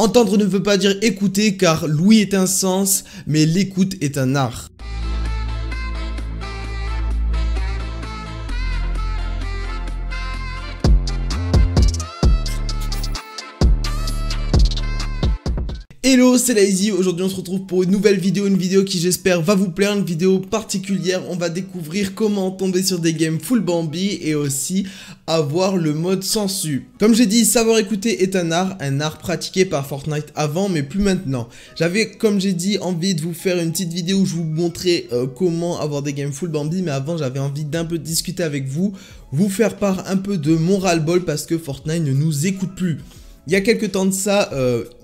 Entendre ne veut pas dire écouter, car l'ouïe est un sens, mais l'écoute est un art. Hello, c'est Lazy, aujourd'hui on se retrouve pour une nouvelle vidéo, une vidéo qui j'espère va vous plaire, une vidéo particulière. On va découvrir comment tomber sur des games full Bambi et aussi avoir le mode sensu. Comme j'ai dit, savoir écouter est un art pratiqué par Fortnite avant mais plus maintenant. J'avais, comme j'ai dit, envie de vous faire une petite vidéo où je vous montrais comment avoir des games full Bambi, mais avant j'avais envie d'un peu discuter avec vous, vous faire part un peu de mon ras-le-bol parce que Fortnite ne nous écoute plus. Il y a quelques temps de ça,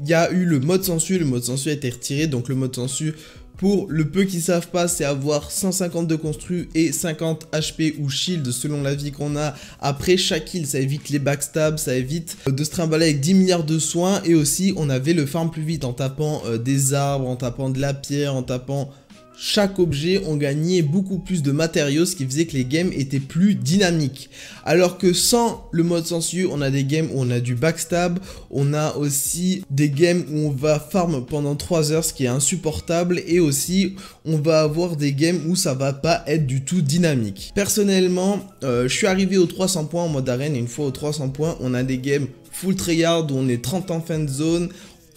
il y a eu le mode sensu a été retiré, donc le mode sensu, pour le peu qui ne savent pas, c'est avoir 150 de constru et 50 HP ou shield selon la vie qu'on a après chaque kill. Ça évite les backstabs, ça évite de se trimballer avec 10 milliards de soins, et aussi on avait le farm plus vite en tapant des arbres, en tapant de la pierre, en tapant chaque objet. On gagnait beaucoup plus de matériaux, ce qui faisait que les games étaient plus dynamiques. Alors que sans le mode sensu, on a des games où on a du backstab, on a aussi des games où on va farm pendant 3 heures, ce qui est insupportable, et aussi on va avoir des games où ça va pas être du tout dynamique. Personnellement, je suis arrivé aux 300 points en mode arène, et une fois aux 300 points, on a des games full tryhard où on est 30 en fin de zone.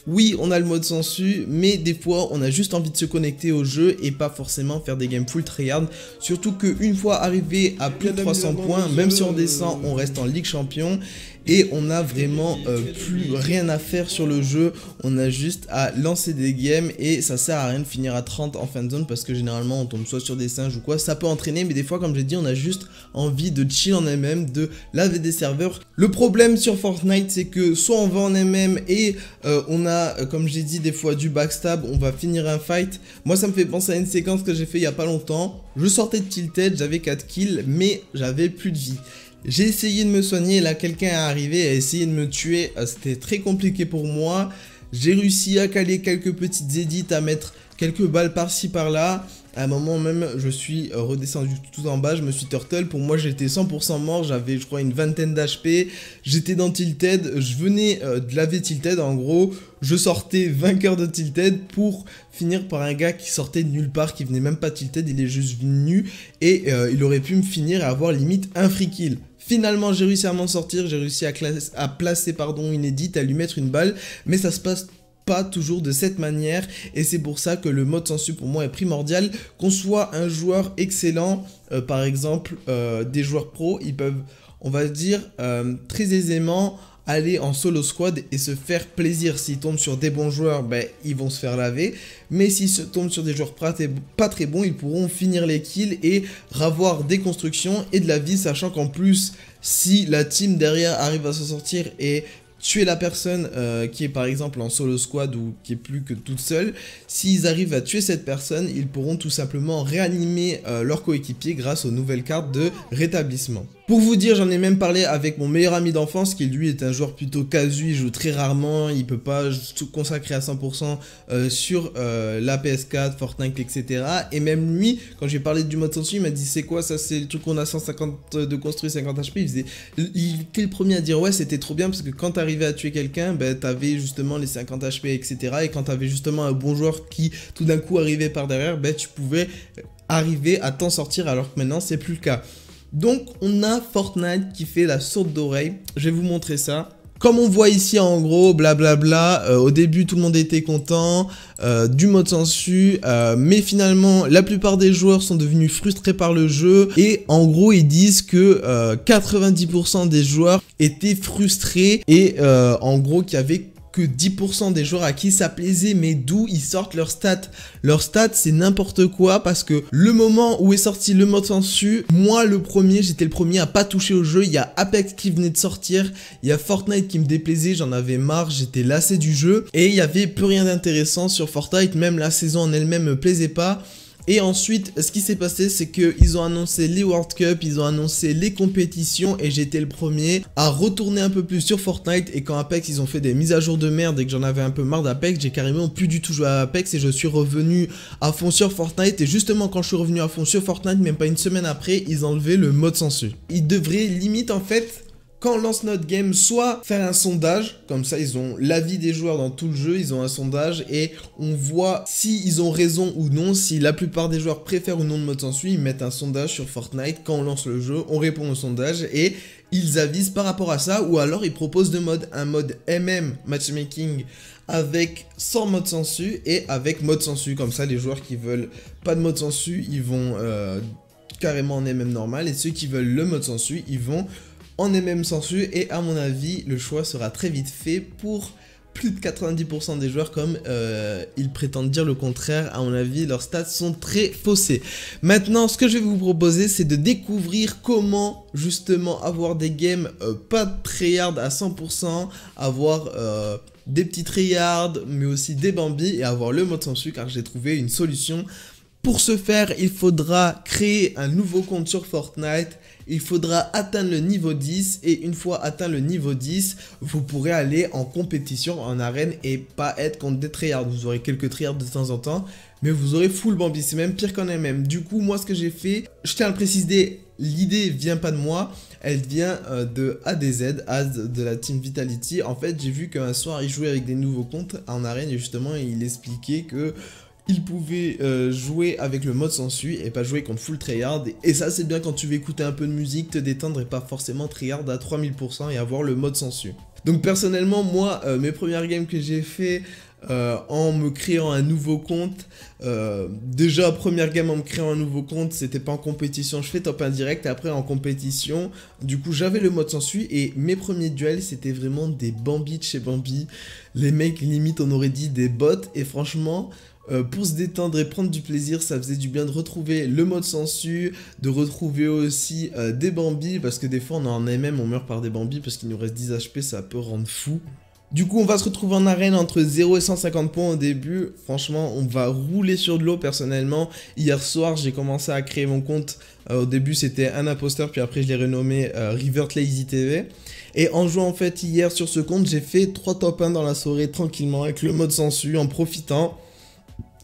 Oui, on a le mode sensu, mais des fois, on a juste envie de se connecter au jeu et pas forcément faire des games full tryhard. Surtout qu'une fois arrivé à plus de 300 points, même si on descend, on reste en Ligue Champion. Et on a vraiment plus rien à faire sur le jeu. On a juste à lancer des games et ça sert à rien de finir à 30 en fin de zone parce que généralement on tombe soit sur des singes ou quoi. Ça peut entraîner, mais des fois, comme j'ai dit, on a juste envie de chill en MM, de laver des serveurs. Le problème sur Fortnite, c'est que soit on va en MM et on a, comme j'ai dit, des fois du backstab, on va finir un fight. Moi, ça me fait penser à une séquence que j'ai fait il n'y a pas longtemps. Je sortais de Tilted, j'avais 4 kills, mais j'avais plus de vie. J'ai essayé de me soigner, là quelqu'un est arrivé et a essayé de me tuer, c'était très compliqué pour moi. J'ai réussi à caler quelques petites édits, à mettre quelques balles par-ci par-là. À un moment même, je suis redescendu tout en bas, je me suis turtle. Pour moi, j'étais 100% mort, j'avais, je crois, une vingtaine d'HP. J'étais dans Tilted, je venais de laver Tilted, en gros. Je sortais vainqueur de Tilted pour finir par un gars qui sortait de nulle part, qui venait même pas Tilted, il est juste venu. Et il aurait pu me finir et avoir limite un free kill. Finalement, j'ai réussi à m'en sortir, j'ai réussi à placer une edit, à lui mettre une balle, mais ça se passe pas toujours de cette manière, et c'est pour ça que le mode sensu pour moi est primordial. Qu'on soit un joueur excellent, par exemple des joueurs pros, ils peuvent, on va dire, très aisément aller en solo squad et se faire plaisir. S'ils tombent sur des bons joueurs, ils vont se faire laver. Mais s'ils se tombent sur des joueurs pas très bons, ils pourront finir les kills et avoir des constructions et de la vie, sachant qu'en plus, si la team derrière arrive à s'en sortir et tuer la personne qui est par exemple en solo squad ou qui est plus que toute seule, s'ils arrivent à tuer cette personne, ils pourront tout simplement réanimer leur coéquipier grâce aux nouvelles cartes de rétablissement. Pour vous dire, j'en ai même parlé avec mon meilleur ami d'enfance qui lui est un joueur plutôt casu, il joue très rarement, il peut pas se consacrer à 100% sur la PS4, Fortnite, etc. Et même lui, quand j'ai parlé du mode sensu, il m'a dit c'est quoi ça, c'est le truc qu'on a 150 de construit, 50 HP, il était le premier à dire ouais c'était trop bien parce que quand t'arrivais à tuer quelqu'un, t'avais justement les 50 HP, etc. Et quand t'avais justement un bon joueur qui tout d'un coup arrivait par derrière, tu pouvais arriver à t'en sortir alors que maintenant c'est plus le cas. Donc on a Fortnite qui fait la sourde d'oreille, je vais vous montrer ça. Comme on voit ici en gros, blablabla, au début tout le monde était content du mode sensu, mais finalement la plupart des joueurs sont devenus frustrés par le jeu et en gros ils disent que 90% des joueurs étaient frustrés et en gros qu'il y avait que 10% des joueurs à qui ça plaisait, mais d'où ils sortent leurs stats. Leurs stats, c'est n'importe quoi parce que le moment où est sorti le mode sensu, moi le premier, j'étais le premier à pas toucher au jeu. Il y a Apex qui venait de sortir, il y a Fortnite qui me déplaisait, j'en avais marre, j'étais lassé du jeu et il n'y avait plus rien d'intéressant sur Fortnite, même la saison en elle-même me plaisait pas. Et ensuite, ce qui s'est passé, c'est qu'ils ont annoncé les World Cup, ils ont annoncé les compétitions et j'étais le premier à retourner un peu plus sur Fortnite. Et quand Apex, ils ont fait des mises à jour de merde et que j'en avais un peu marre d'Apex, j'ai carrément plus du tout joué à Apex et je suis revenu à fond sur Fortnite. Et justement, quand je suis revenu à fond sur Fortnite, même pas une semaine après, ils ont enlevé le mode sensu. Ils devraient limite, en fait, quand on lance notre game, soit faire un sondage, comme ça ils ont l'avis des joueurs dans tout le jeu, ils ont un sondage et on voit si ils ont raison ou non, si la plupart des joueurs préfèrent ou non le mode s'ensuit, ils mettent un sondage sur Fortnite, quand on lance le jeu, on répond au sondage et ils avisent par rapport à ça, ou alors ils proposent deux modes, un mode MM, matchmaking, avec sans mode sensu et avec mode sensu, comme ça les joueurs qui veulent pas de mode sensu, ils vont carrément en MM normal, et ceux qui veulent le mode sensu, ils vont en MM sensu, et à mon avis, le choix sera très vite fait pour plus de 90% des joueurs, comme ils prétendent dire le contraire. À mon avis, leurs stats sont très faussés. Maintenant, ce que je vais vous proposer, c'est de découvrir comment justement avoir des games pas tryhard à 100%, avoir des petits tryhard, mais aussi des bambis, et avoir le mode sensu, car j'ai trouvé une solution. Pour ce faire, il faudra créer un nouveau compte sur Fortnite, il faudra atteindre le niveau 10 et une fois atteint le niveau 10, vous pourrez aller en compétition, en arène et pas être contre des tryhards. Vous aurez quelques tryhards de temps en temps, mais vous aurez full Bambi, c'est même pire qu'en MM. Du coup, moi ce que j'ai fait, je tiens à le préciser, l'idée vient pas de moi, elle vient de ADZ, de la Team Vitality. En fait, j'ai vu qu'un soir, il jouait avec des nouveaux comptes en arène et justement, il expliquait que il pouvait jouer avec le mode sensu et pas jouer contre full tryhard. Et ça c'est bien quand tu veux écouter un peu de musique, te détendre et pas forcément tryhard à 3000% et avoir le mode sensu. Donc personnellement moi, mes premières games que j'ai fait en me créant un nouveau compte, déjà première game en me créant un nouveau compte, c'était pas en compétition, je fais top 1 direct et après en compétition, du coup j'avais le mode sensu et mes premiers duels c'était vraiment des bambis de chez Bambi. Les mecs limite on aurait dit des bots et franchement... pour se détendre et prendre du plaisir, ça faisait du bien de retrouver le mode sensu, de retrouver aussi des bambis, parce que des fois on en MM, on meurt par des bambis parce qu'il nous reste 10 HP, ça peut rendre fou. Du coup on va se retrouver en arène entre 0 et 150 points au début, franchement on va rouler sur de l'eau personnellement. Hier soir j'ai commencé à créer mon compte, au début c'était un imposteur puis après je l'ai renommé Revert Lazy TV. Et en jouant en fait hier sur ce compte j'ai fait 3 top 1 dans la soirée tranquillement avec le mode sensu en profitant.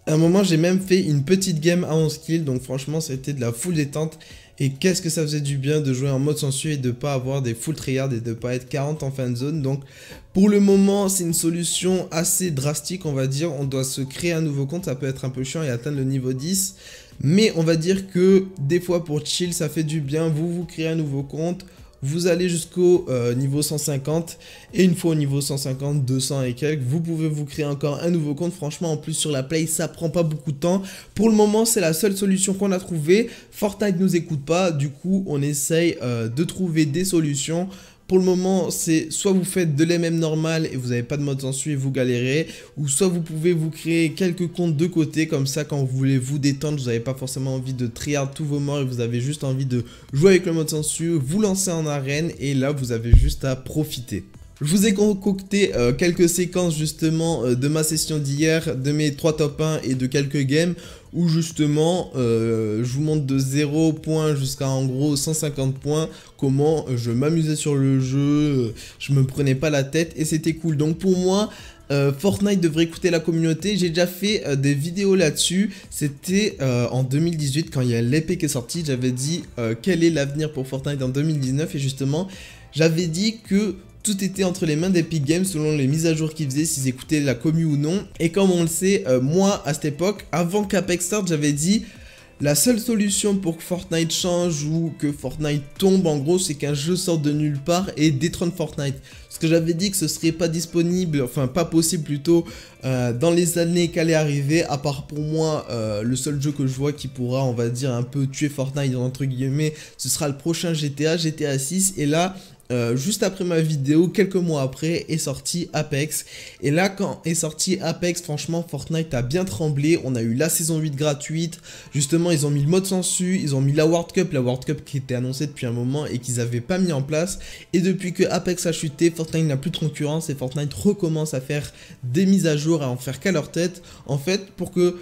À un moment j'ai même fait une petite game à 11 kills, donc franchement c'était de la full détente et qu'est-ce que ça faisait du bien de jouer en mode sensu et de pas avoir des full tryhard et de pas être 40 en fin de zone. Donc pour le moment c'est une solution assez drastique on va dire, on doit se créer un nouveau compte, ça peut être un peu chiant et atteindre le niveau 10, mais on va dire que des fois pour chill ça fait du bien, vous créez un nouveau compte. Vous allez jusqu'au niveau 150 et une fois au niveau 150, 200 et quelques, vous pouvez vous créer encore un nouveau compte. Franchement, en plus sur la play, ça prend pas beaucoup de temps. Pour le moment, c'est la seule solution qu'on a trouvée. Fortnite nous écoute pas, du coup, on essaye de trouver des solutions. Pour le moment, c'est soit vous faites de l'MM normal et vous n'avez pas de mode sensu et vous galérez, ou soit vous pouvez vous créer quelques comptes de côté, comme ça quand vous voulez vous détendre, vous n'avez pas forcément envie de tryhard tous vos morts et vous avez juste envie de jouer avec le mode sensu, vous lancer en arène et là vous avez juste à profiter. Je vous ai concocté quelques séquences justement de ma session d'hier, de mes 3 top 1 et de quelques games où justement je vous montre de 0 points jusqu'à en gros 150 points comment je m'amusais sur le jeu, je me prenais pas la tête et c'était cool. Donc pour moi Fortnite devrait écouter la communauté, j'ai déjà fait des vidéos là-dessus, c'était en 2018 quand il y a l'épée qui est sortie, j'avais dit quel est l'avenir pour Fortnite en 2019 et justement j'avais dit que tout était entre les mains d'Epic Games selon les mises à jour qu'ils faisaient, s'ils écoutaient la commu ou non. Et comme on le sait, moi à cette époque, avant qu'Apex sorte, j'avais dit la seule solution pour que Fortnite change ou que Fortnite tombe en gros, c'est qu'un jeu sorte de nulle part et détrône Fortnite. Parce que j'avais dit que ce serait pas disponible, enfin pas possible plutôt, dans les années qu'allait arriver, à part pour moi, le seul jeu que je vois qui pourra, on va dire, un peu tuer Fortnite entre guillemets, ce sera le prochain GTA, GTA 6 et là... juste après ma vidéo, quelques mois après, est sorti Apex. Et là, quand est sorti Apex, franchement, Fortnite a bien tremblé. On a eu la saison 8 gratuite. Justement, ils ont mis le mode sensu. Ils ont mis la World Cup qui était annoncée depuis un moment et qu'ils n'avaient pas mis en place. Et depuis que Apex a chuté, Fortnite n'a plus de concurrence et Fortnite recommence à faire des mises à jour, à en faire qu'à leur tête. En fait, pour que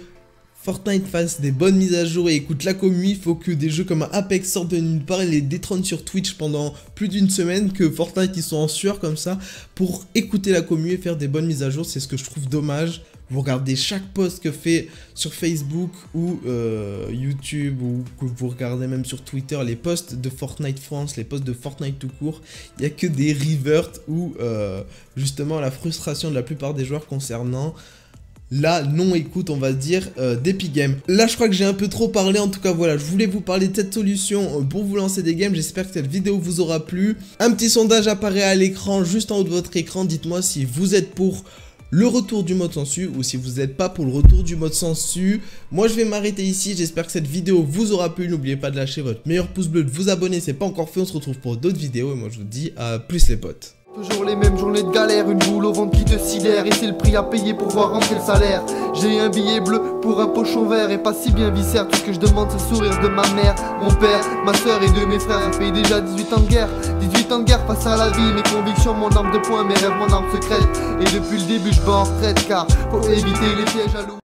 Fortnite fasse des bonnes mises à jour et écoute la commu, il faut que des jeux comme Apex sortent de nulle part et les détrônent sur Twitch pendant plus d'une semaine, que Fortnite ils sont en sueur comme ça pour écouter la commu et faire des bonnes mises à jour, c'est ce que je trouve dommage. vous regardez chaque post que fait sur Facebook ou YouTube, ou que vous regardez même sur Twitter, les posts de Fortnite France, les posts de Fortnite tout court, il n'y a que des reverts ou justement la frustration de la plupart des joueurs concernant la non-écoute, on va dire, d'Epic Games. Là, je crois que j'ai un peu trop parlé. En tout cas, voilà, je voulais vous parler de cette solution pour vous lancer des games. J'espère que cette vidéo vous aura plu. Un petit sondage apparaît à l'écran, juste en haut de votre écran. Dites-moi si vous êtes pour le retour du mode censu ou si vous n'êtes pas pour le retour du mode censu. Moi, je vais m'arrêter ici. J'espère que cette vidéo vous aura plu. N'oubliez pas de lâcher votre meilleur pouce bleu, de vous abonner. C'est pas encore fait. On se retrouve pour d'autres vidéos. Et moi, je vous dis à plus les potes. Toujours les mêmes journées de galère, une boule au ventre qui te sidère. Et c'est le prix à payer pour voir rentrer le salaire. J'ai un billet bleu pour un pochon vert et pas si bien viscère. Tout ce que je demande c'est le sourire de ma mère, mon père, ma soeur et de mes frères. Ça fait déjà 18 ans de guerre, 18 ans de guerre face à la vie. Mes convictions, mon arme de poing, mes rêves, mon arme secrète. Et depuis le début je vais en retraite car faut éviter les pièges à loup.